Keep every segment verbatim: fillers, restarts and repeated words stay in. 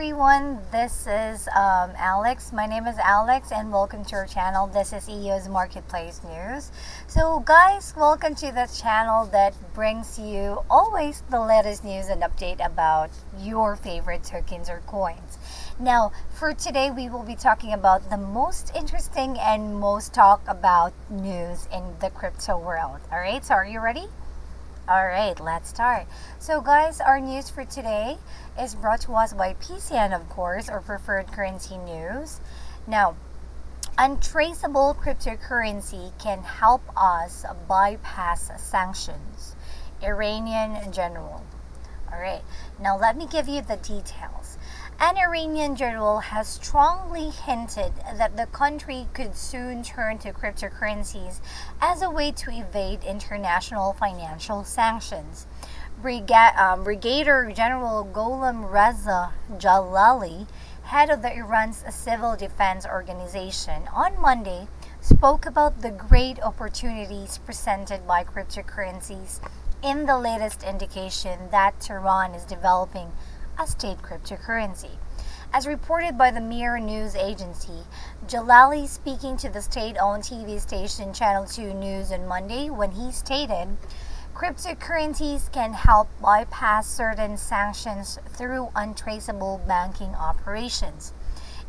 everyone, this is um, Alex. My name is Alex and welcome to our channel. This is E O S Marketplace News. So guys, welcome to the channel that brings you always the latest news and update about your favorite tokens or coins. Now, for today, we will be talking about the most interesting and most talked about news in the crypto world. All right, so are you ready? All right, let's start. So guys, our news for today is brought to us by P C N, of course, or Preferred Currency News. Now, untraceable cryptocurrency can help us bypass sanctions. Iranian general. All right, now let me give you the details. An Iranian general has strongly hinted that the country could soon turn to cryptocurrencies as a way to evade international financial sanctions. Brigad um, Brigadier General Golam Reza Jalali, head of the Iran's Civil Defense Organization, on Monday spoke about the great opportunities presented by cryptocurrencies in the latest indication that Tehran is developing a state cryptocurrency. As reported by the Mehr News Agency, Jalali, speaking to the state-owned T V station Channel two News on Monday, when he stated, "Cryptocurrencies can help bypass certain sanctions through untraceable banking operations.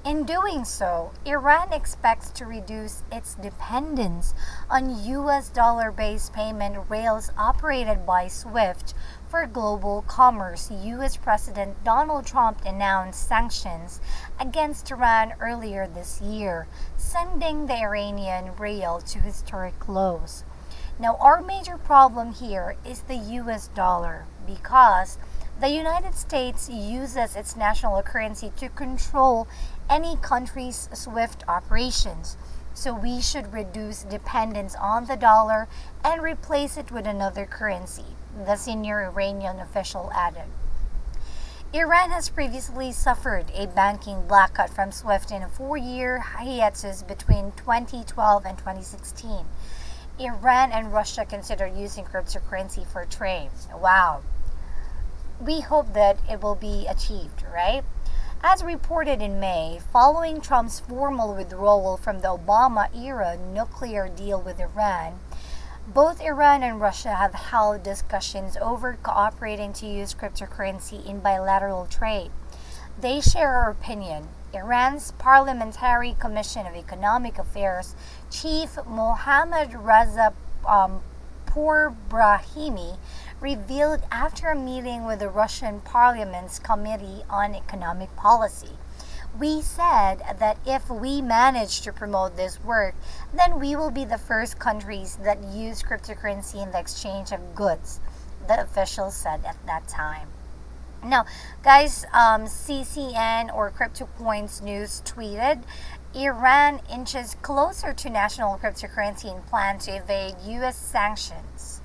In doing so, Iran expects to reduce its dependence on U S dollar-based payment rails operated by SWIFT for global commerce." U S President Donald Trump announced sanctions against Iran earlier this year, sending the Iranian rial to historic lows. Now, our major problem here is the U S dollar, because the United States uses its national currency to control any country's SWIFT operations. So we should reduce dependence on the dollar and replace it with another currency, the senior Iranian official added. Iran has previously suffered a banking blackout from SWIFT in a four-year hiatus between twenty twelve and twenty sixteen. Iran and Russia considered using cryptocurrency for trade. Wow. We hope that it will be achieved, right? As reported in May, following Trump's formal withdrawal from the Obama-era nuclear deal with Iran, both Iran and Russia have held discussions over cooperating to use cryptocurrency in bilateral trade. They share our opinion. Iran's Parliamentary Commission of Economic Affairs Chief Mohammad Reza um, Pour Brahimi revealed after a meeting with the Russian Parliament's Committee on Economic Policy. "We said that if we manage to promote this work, then we will be the first countries that use cryptocurrency in the exchange of goods," the official said at that time. Now, guys, um, C C N or Crypto Coins News tweeted, "Iran inches closer to national cryptocurrency and plan to evade U S sanctions."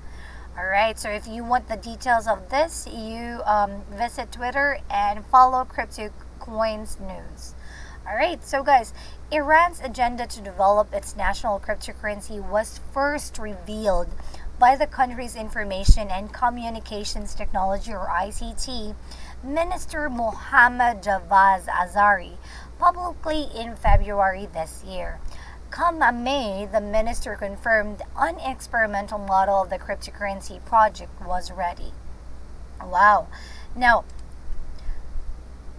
All right, so if you want the details of this, you um, visit Twitter and follow Crypto Coins News. All right, so guys, Iran's agenda to develop its national cryptocurrency was first revealed by the country's Information and Communications Technology, or I C T, Minister Mohammad Javaz Azari publicly in February this year. Come May, the minister confirmed an experimental model of the cryptocurrency project was ready. Wow. Now,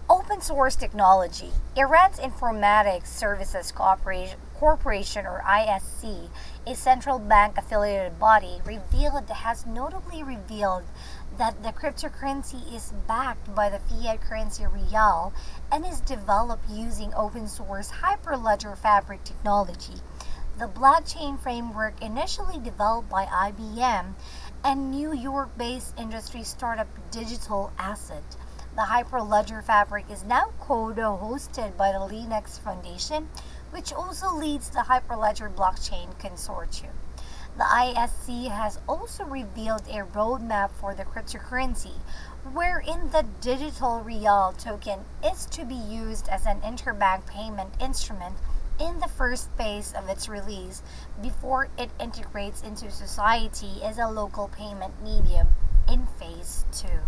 open source technology. Iran's Informatics Services Corporation, or I S C, a central bank-affiliated body, revealed has notably revealed that the cryptocurrency is backed by the fiat currency rial and is developed using open source Hyperledger Fabric technology, the blockchain framework initially developed by I B M and New York-based industry startup Digital Asset. The Hyperledger Fabric is now co-hosted by the Linux Foundation, which also leads the Hyperledger Blockchain Consortium. The I S C has also revealed a roadmap for the cryptocurrency, wherein the digital rial token is to be used as an interbank payment instrument in the first phase of its release before it integrates into society as a local payment medium in phase two.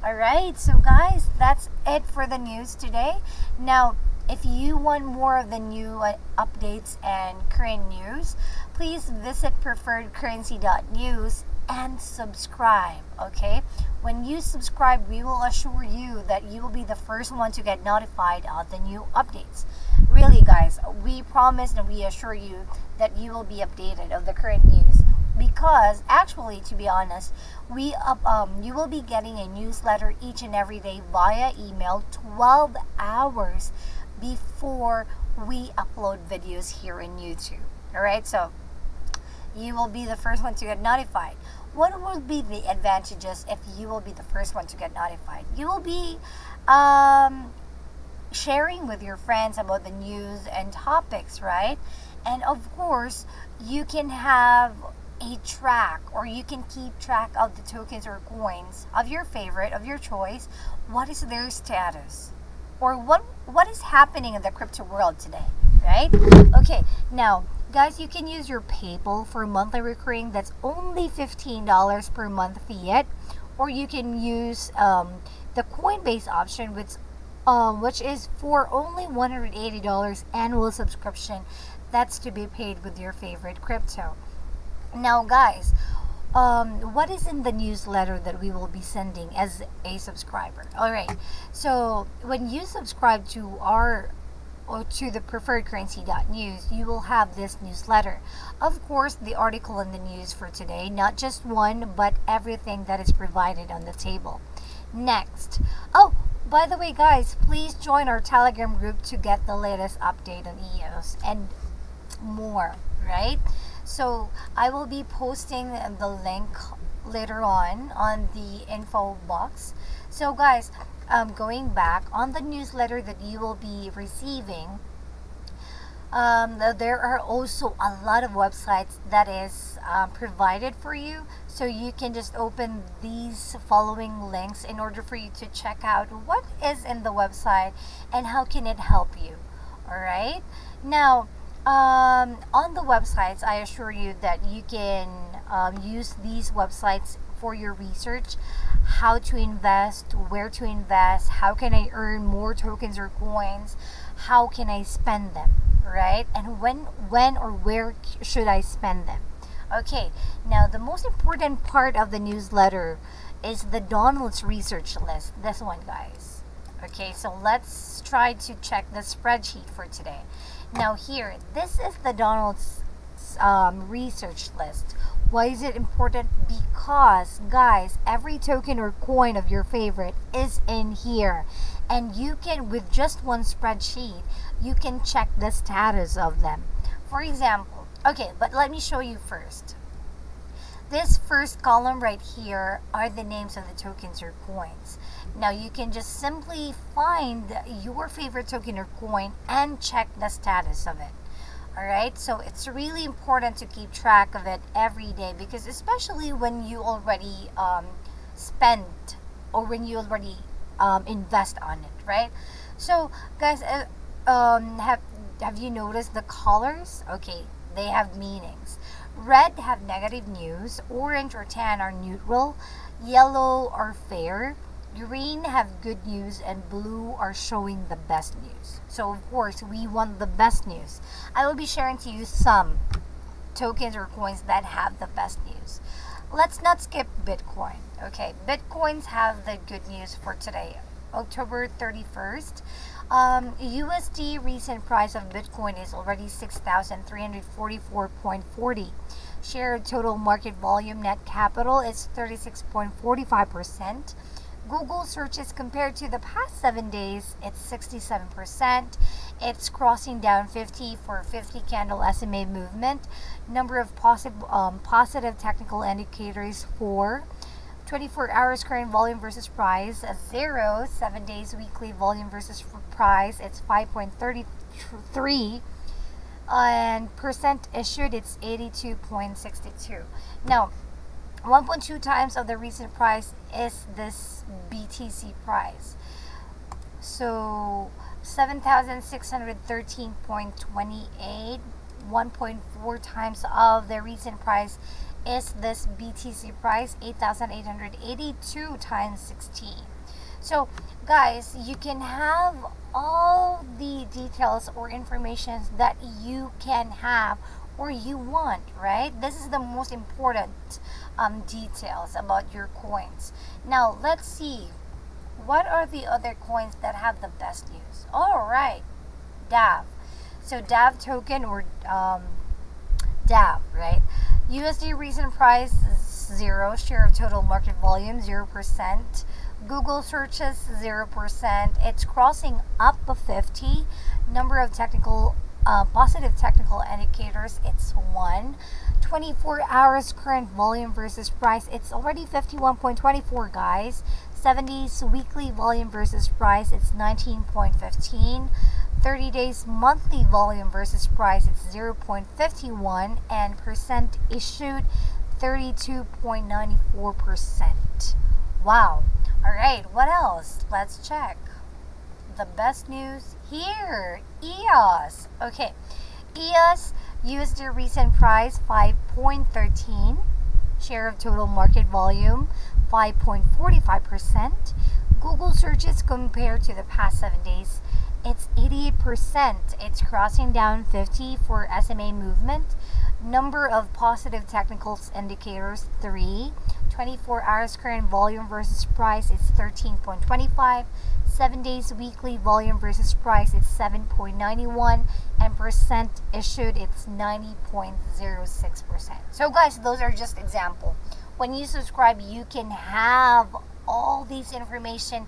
All right, so guys, that's it for the news today. Now, if you want more of the new updates and current news, please visit preferred currency dot news and subscribe, okay? When you subscribe, we will assure you that you will be the first one to get notified of the new updates. Really, guys, we promise and we assure you that you will be updated of the current news. Because actually, to be honest, we up, um, you will be getting a newsletter each and every day via email twelve hours before we upload videos here in YouTube. All right, so you will be the first one to get notified. What will be the advantages if you will be the first one to get notified? You will be um, sharing with your friends about the news and topics, right? And of course, you can have a track, or you can keep track of the tokens or coins of your favorite, of your choice. What is their status? Or what what is happening in the crypto world today, right? Okay, now guys, you can use your PayPal for monthly recurring. That's only fifteen dollars per month fiat. Or you can use um, the Coinbase option, which uh, which is for only one hundred eighty dollars annual subscription. That's to be paid with your favorite crypto. Now guys, um, what is in the newsletter that we will be sending as a subscriber? Alright, so when you subscribe to our or to the preferred currency dot news, you will have this newsletter. Of course, the article in the news for today, not just one, but everything that is provided on the table. Next, oh, by the way guys, please join our Telegram group to get the latest update on E O S and more, right? So I will be posting the link later on on the info box. So guys, um, going back on the newsletter that you will be receiving, um, there are also a lot of websites that is uh, provided for you. So you can just open these following links in order for you to check out what is in the website and how can it help you. All right. Now, Um, on the websites, I assure you that you can um, use these websites for your research, how to invest, where to invest, how can I earn more tokens or coins, how can I spend them, right? And when, when or where should I spend them? Okay, now the most important part of the newsletter is the Donald's research list, this one guys. Okay, so let's try to check the spreadsheet for today. Now here, this is the Donald's um, research list. Why is it important? Because, guys, every token or coin of your favorite is in here. And you can, with just one spreadsheet, you can check the status of them. For example, okay, but let me show you first. This first column right here are the names of the tokens or coins. Now you can just simply find your favorite token or coin and check the status of it. Alright, so it's really important to keep track of it every day, because especially when you already um, spend or when you already um, invest on it, right? So guys, uh, um, have, have you noticed the colors? Okay, they have meanings. Red have negative news, orange or tan are neutral, yellow are fair, green have good news, and blue are showing the best news. So of course we want the best news. I will be sharing to you some tokens or coins that have the best news. Let's not skip Bitcoin. Okay, Bitcoins have the good news for today, October thirty-first. Um, U S D recent price of Bitcoin is already six thousand three hundred forty-four point four zero. Share total market volume net capital is thirty-six point four five percent. Google searches compared to the past seven days, it's sixty-seven percent. It's crossing down fifty for fifty candle S M A movement. Number of positive um, positive technical indicators for twenty-four hours current volume versus price, zero. Seven days weekly volume versus price, it's five point three three. And percent issued, it's eighty-two point six two. Now, one point two times of the recent price is this B T C price. So seven thousand six hundred thirteen point two eight, one point four times of the recent price is this B T C price, eight thousand eight hundred eighty-two times sixteen. So guys, you can have all the details or information that you can have or you want, right? This is the most important um, details about your coins. Now let's see, what are the other coins that have the best news? All right, D A V. So D A V token, or um, D A V, right? U S D recent price zero, share of total market volume zero percent, Google searches zero percent, it's crossing up of fifty, number of technical uh, positive technical indicators, it's one, twenty-four hours current volume versus price, it's already fifty-one point two four guys, seventies weekly volume versus price, it's nineteen point one five, thirty days monthly volume versus price, it's zero point five one, and percent issued thirty-two point nine four percent. Wow. All right, what else? Let's check the best news here. E O S. Okay, E O S U S D recent price five point one three, share of total market volume five point four five percent, Google searches compared to the past seven days, it's eighty-eight percent, it's crossing down fifty for S M A movement, number of positive technical indicators three, twenty-four hours current volume versus price is thirteen point two five, seven days weekly volume versus price is seven point nine one, and percent issued it's ninety point zero six percent. So guys, those are just example. When you subscribe, you can have all these information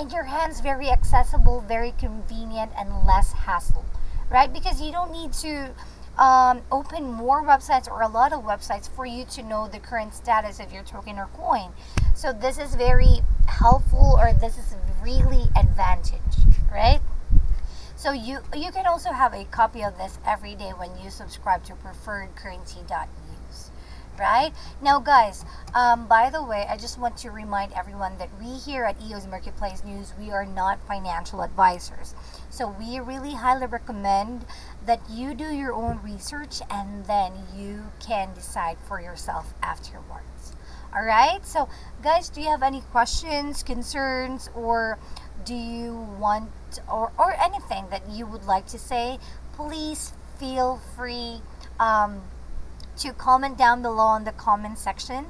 in your hands, very accessible, very convenient, and less hassle, right? Because you don't need to um, open more websites or a lot of websites for you to know the current status of your token or coin. So this is very helpful, or this is really advantage, right? So you, you can also have a copy of this every day when you subscribe to preferred currency dot news. Right now guys, um by the way, I just want to remind everyone that we here at E O S Marketplace News, we are not financial advisors, so we really highly recommend that you do your own research and then you can decide for yourself afterwards. All right, so guys, do you have any questions, concerns, or do you want or, or anything that you would like to say? Please feel free um to comment down below on the comment section,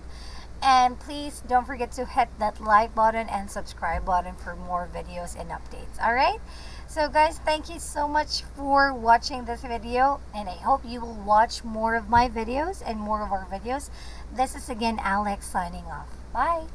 and please don't forget to hit that like button and subscribe button for more videos and updates. All right, so guys, thank you so much for watching this video, and I hope you will watch more of my videos and more of our videos. This is again Alex signing off. Bye.